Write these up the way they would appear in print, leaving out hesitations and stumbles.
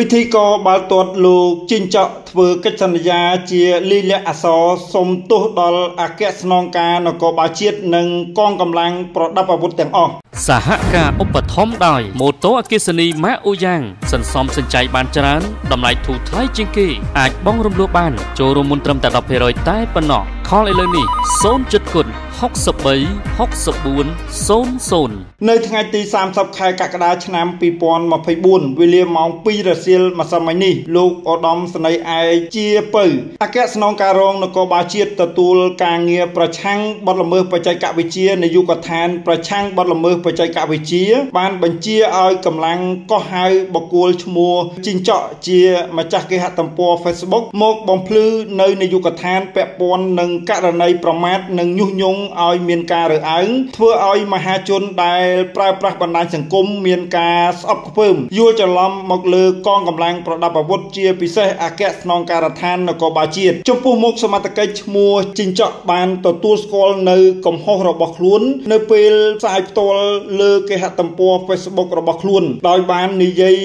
พิธีกอบาลตรวจลูกจินเจาะเพื่อกิจสัญญาเจียลีเลอสอสมตุดอลอาเกสนองกาหนกบาเชียดหนึ่งกองกำลังปรดับอาวุธแต่งออกสหกาอุปทอมดอยโมโตอาเกสนีมะอุยังสันซอมสันใจบานจรันดำไหลถูไทยจิงกีอาจบ้องรวมลูกบ้านโจรมุนตรมแต่ดอกเพลอยใต้ปนหนอกคอลเลยนี่โซนจุดกุนฮอกสบีฮอกสบูนโซนโซนในทางไอตีสามสับคายกากระดาชนามปีปอนมาไพบุญวิเลียมมองปีรัสเซียมาสมัยนี้ลูกอดอมสนัยไอเจียเปิลอาเกสนองการองนกบาเชียตตูลกางเงียประชังบอลเมอร์ปัจจัยกะวิเชียในยุคทานประชังบอลเมอร์ปัจจัยกะวิเชียบ้านบัญเชียเอากำลังก็หายบกูลชมัวจินเจาะเจียมาจากเกหัตตัมปัวเฟซบุ๊กโมกบอมพลือในยุคทานแปะปอนหนึ่งกะระในประมาทหนึ่งยุ่งยงเอาเมียนกาหรืออังเพื่อเอามหาชนได้ปลายปรักบรรดาสังคมเมียนกาสอบเพิ่มยั่วจะล้อมหมกเลือกองกำลังประดับประวัติเจียพิเศษอาเกสนองการทานนกบาเจียจมพูมกสมัตเกจมัวจินเจาะบานต่อตัวสกอลในกมหรบกลุ้นในเปลสายตัวเลือกเกหัตตัมปัวเฟซบุ๊กรบกลุ้นโดยบานนิยัย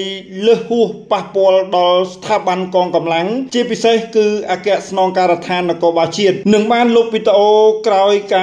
เลือหูปะปอลดอลสถาบันกองกำลังเจียพิเศษคืออาเกสนองการทานนกบาเจียหนึ่งบ้านลูกปิโตกลอยกา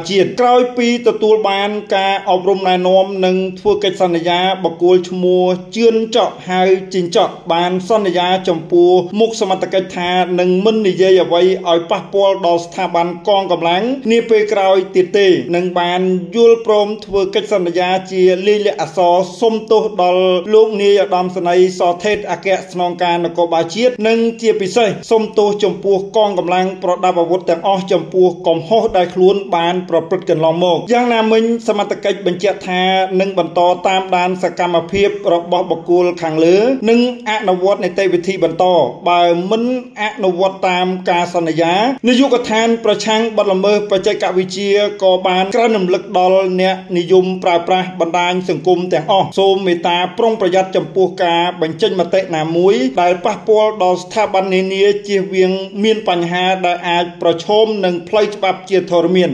เจียกลอยปีตะตูบานกาอบรมนายนมหนึ่งเพื่อกิจสัญญาบกูลชมัวเชื่องเจาะหายจินเจาะบานสัญญาจมปูมุกสมัตเกธาหนึ่งมินนิเยอไว้ออยปะปอลดอลสถาบันกองกำลังนี่ไปกลอยติดเตหนึ่งบานยุลพรมเพื่อกิจสัญญาเจียลีเลอสอสมโตดอลลูกนิยดามสนัยสอเทศอาเกสนองการนกบาเจียหนึ่งเจียพิเศษสมโตจมปูกองกำลังประดับอาวุธแต่งออกจมปูกอมโฮได้คล้วนบานประพฤติกันลองโมกย่างนามินสมัตเกจบัญเจธาหนึ่งบรรโตตามดานสกรรมเพียบรบบกกูลขังเหลือหนึ่งอนวัตในเตวิธีบรรโตบามินอนวัตตามกาสัญญานิยุกทานประชังบรรเมอปัจจัยกวิเชียกอบานกระหนึ่งลึกดอลเนี่ยนิยมปราบประบรรดาสังคมแต่งออกโซเมตาปร่งประยัดจมปูกาบัญเจนมาเตนามุยได้ปะปอลดอลสถาบันเนียเจียเวียงเมียนปัญหาได้อาจประชมหนึ่งพลอยฉบับเจียทรเมียน